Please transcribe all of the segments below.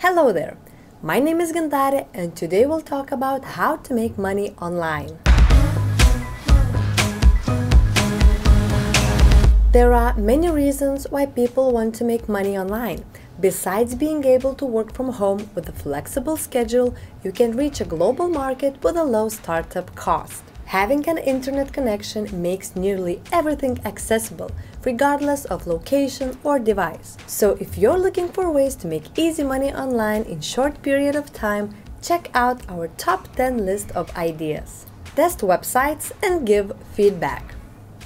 Hello there, my name is Gintare and today we'll talk about how to make money online. There are many reasons why people want to make money online. Besides being able to work from home with a flexible schedule, you can reach a global market with a low startup cost. Having an internet connection makes nearly everything accessible, regardless of location or device. So if you're looking for ways to make easy money online in a short period of time, check out our top 10 list of ideas. Test websites and give feedback.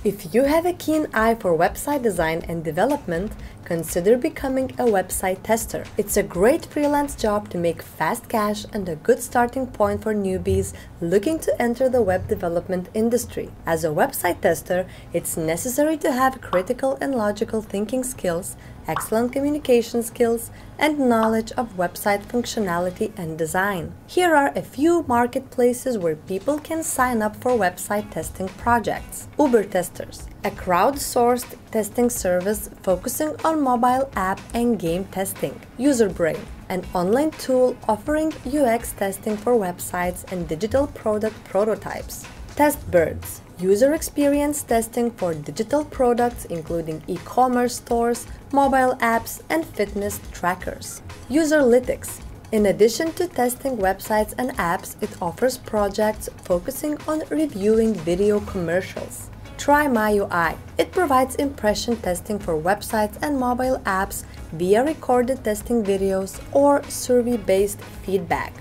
If you have a keen eye for website design and development, consider becoming a website tester. It's a great freelance job to make fast cash and a good starting point for newbies looking to enter the web development industry. As a website tester, it's necessary to have critical and logical thinking skills, excellent communication skills, and knowledge of website functionality and design. Here are a few marketplaces where people can sign up for website testing projects. UberTesters, a crowdsourced testing service focusing on mobile app and game testing. UserBrain, an online tool offering UX testing for websites and digital product prototypes. Test Birds, user experience testing for digital products including e-commerce stores, mobile apps, and fitness trackers. Userlytics, in addition to testing websites and apps, it offers projects focusing on reviewing video commercials. Try MyUI, it provides impression testing for websites and mobile apps via recorded testing videos or survey-based feedback.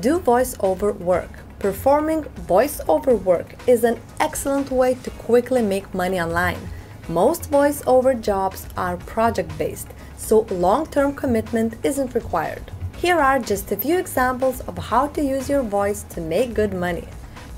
Do voiceover work. Performing voiceover work is an excellent way to quickly make money online. Most voiceover jobs are project-based, so long-term commitment isn't required. Here are just a few examples of how to use your voice to make good money.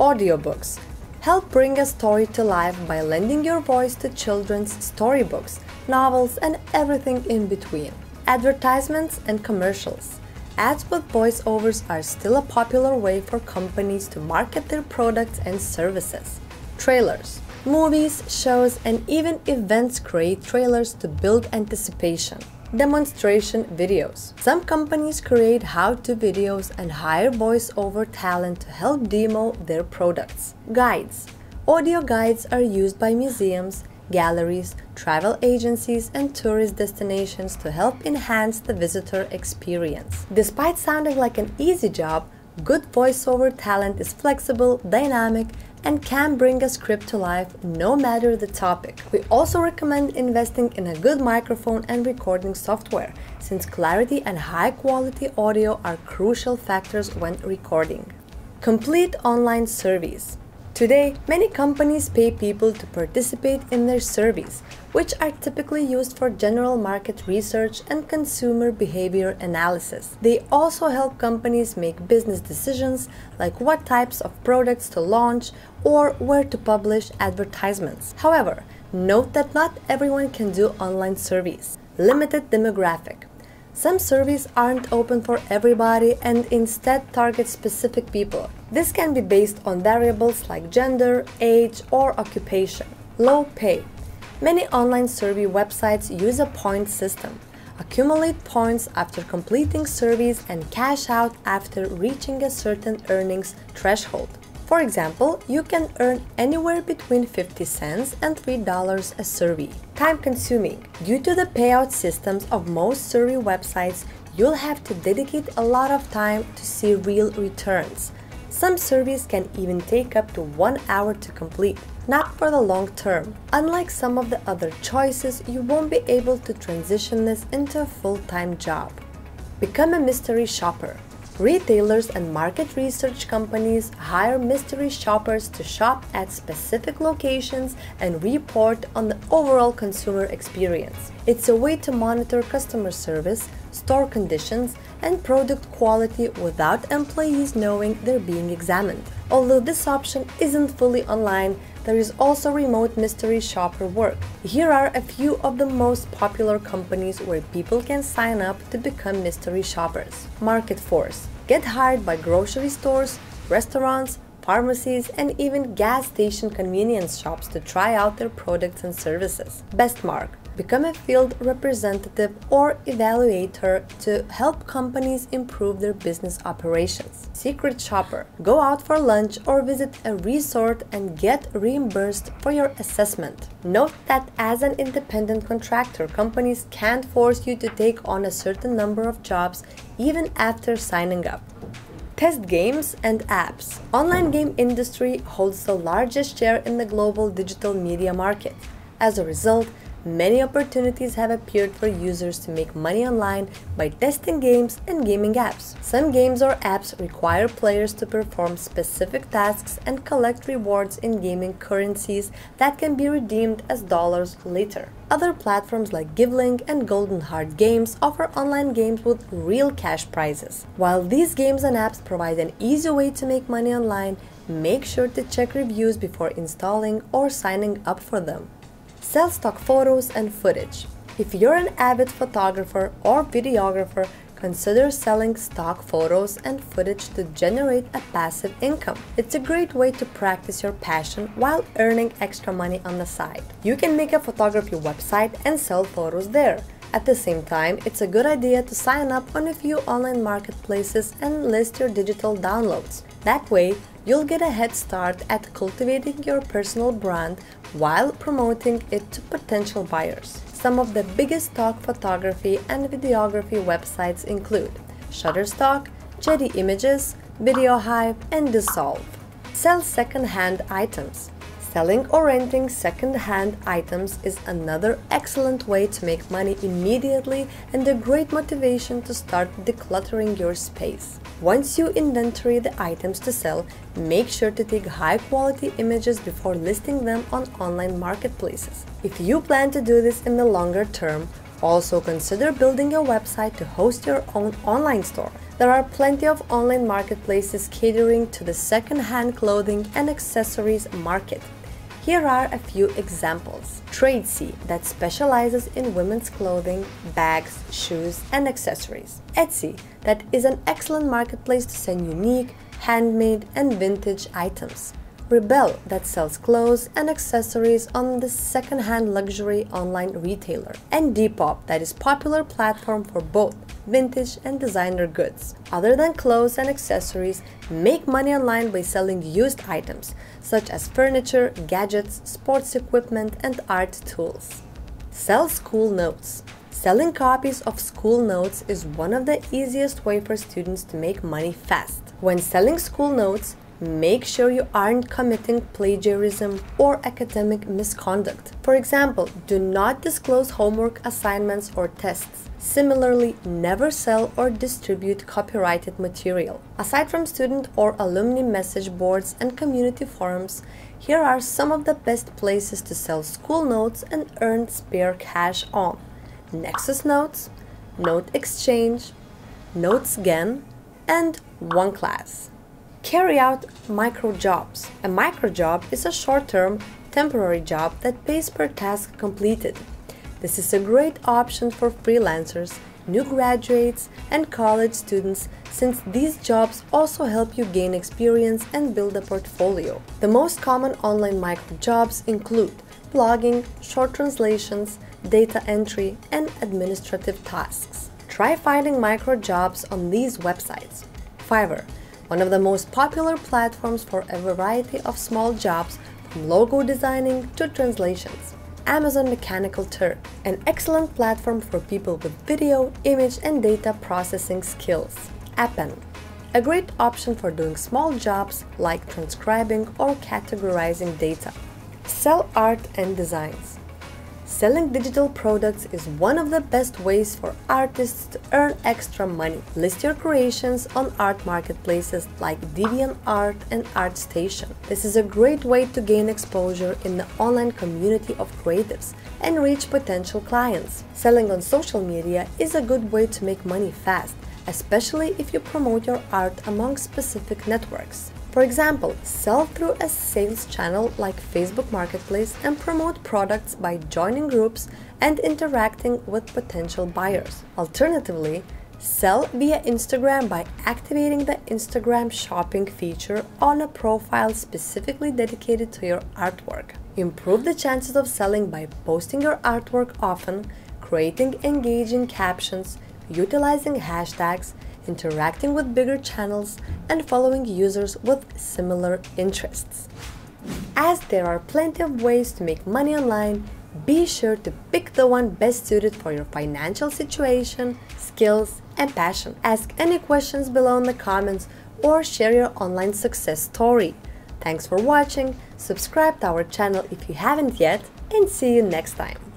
Audiobooks. Help bring a story to life by lending your voice to children's storybooks, novels, and everything in between. Advertisements and commercials. Ads with voiceovers are still a popular way for companies to market their products and services. Trailers. Movies, shows, and even events create trailers to build anticipation. Demonstration videos. Some companies create how-to videos and hire voiceover talent to help demo their products. Guides. Audio guides are used by museums, galleries, travel agencies, and tourist destinations to help enhance the visitor experience. Despite sounding like an easy job, good voiceover talent is flexible, dynamic, and can bring a script to life no matter the topic. We also recommend investing in a good microphone and recording software, since clarity and high-quality audio are crucial factors when recording. Complete online surveys. Today, many companies pay people to participate in their surveys, which are typically used for general market research and consumer behavior analysis. They also help companies make business decisions like what types of products to launch or where to publish advertisements. However, note that not everyone can do online surveys. Limited demographic. Some surveys aren't open for everybody and instead target specific people. This can be based on variables like gender, age, or occupation. Low pay. Many online survey websites use a point system. Accumulate points after completing surveys and cash out after reaching a certain earnings threshold. For example, you can earn anywhere between 50 cents and $3 a survey. Time-consuming. Due to the payout systems of most survey websites, you'll have to dedicate a lot of time to see real returns. Some surveys can even take up to 1 hour to complete. Not for the long term. Unlike some of the other choices, you won't be able to transition this into a full-time job. Become a mystery shopper. Retailers and market research companies hire mystery shoppers to shop at specific locations and report on the overall consumer experience. It's a way to monitor customer service, store conditions, and product quality without employees knowing they're being examined. Although this option isn't fully online, there is also remote mystery shopper work. Here are a few of the most popular companies where people can sign up to become mystery shoppers. MarketForce. Get hired by grocery stores, restaurants, pharmacies, and even gas station convenience shops to try out their products and services. BestMark. Become a field representative or evaluator to help companies improve their business operations. Secret shopper. Go out for lunch or visit a resort and get reimbursed for your assessment. Note that as an independent contractor, companies can't force you to take on a certain number of jobs even after signing up. Test games and apps. Online game industry holds the largest share in the global digital media market. As a result, many opportunities have appeared for users to make money online by testing games and gaming apps. Some games or apps require players to perform specific tasks and collect rewards in gaming currencies that can be redeemed as dollars later. Other platforms like Givling and Golden Heart Games offer online games with real cash prizes. While these games and apps provide an easy way to make money online, make sure to check reviews before installing or signing up for them. Sell stock photos and footage. If you're an avid photographer or videographer, consider selling stock photos and footage to generate a passive income. It's a great way to practice your passion while earning extra money on the side. You can make a photography website and sell photos there. At the same time, it's a good idea to sign up on a few online marketplaces and list your digital downloads. That way, you'll get a head start at cultivating your personal brand while promoting it to potential buyers. Some of the biggest stock photography and videography websites include Shutterstock, Getty Images, VideoHive, and Dissolve. Sell second-hand items. Selling or renting second-hand items is another excellent way to make money immediately and a great motivation to start decluttering your space. Once you inventory the items to sell, make sure to take high-quality images before listing them on online marketplaces. If you plan to do this in the longer term, also consider building a website to host your own online store. There are plenty of online marketplaces catering to the second-hand clothing and accessories market. Here are a few examples. Tradesy, that specializes in women's clothing, bags, shoes, and accessories. Etsy, that is an excellent marketplace to send unique, handmade, and vintage items. Rebelle, that sells clothes and accessories on the second-hand luxury online retailer. And Depop, that is a popular platform for both vintage and designer goods. Other than clothes and accessories, make money online by selling used items, such as furniture, gadgets, sports equipment, and art tools. Sell school notes. Selling copies of school notes is one of the easiest ways for students to make money fast. When selling school notes, make sure you aren't committing plagiarism or academic misconduct. For example, do not disclose homework assignments or tests. Similarly, never sell or distribute copyrighted material. Aside from student or alumni message boards and community forums, here are some of the best places to sell school notes and earn spare cash on: Nexus Notes, Note Exchange, NotesGen, and OneClass. Carry out micro jobs. A micro job is a short-term, temporary job that pays per task completed. This is a great option for freelancers, new graduates, and college students, since these jobs also help you gain experience and build a portfolio. The most common online micro jobs include blogging, short translations, data entry, and administrative tasks. Try finding micro jobs on these websites. Fiverr, one of the most popular platforms for a variety of small jobs, from logo designing to translations. Amazon Mechanical Turk, an excellent platform for people with video, image, and data processing skills. Appen, a great option for doing small jobs like transcribing or categorizing data. Sell art and designs. Selling digital products is one of the best ways for artists to earn extra money. List your creations on art marketplaces like DeviantArt and ArtStation. This is a great way to gain exposure in the online community of creatives and reach potential clients. Selling on social media is a good way to make money fast, especially if you promote your art among specific networks. For example, sell through a sales channel like Facebook Marketplace and promote products by joining groups and interacting with potential buyers. Alternatively, sell via Instagram by activating the Instagram shopping feature on a profile specifically dedicated to your artwork. Improve the chances of selling by posting your artwork often, creating engaging captions, utilizing hashtags, interacting with bigger channels, and following users with similar interests. As there are plenty of ways to make money online, be sure to pick the one best suited for your financial situation, skills, and passion. Ask any questions below in the comments or share your online success story. Thanks for watching, subscribe to our channel if you haven't yet, and see you next time.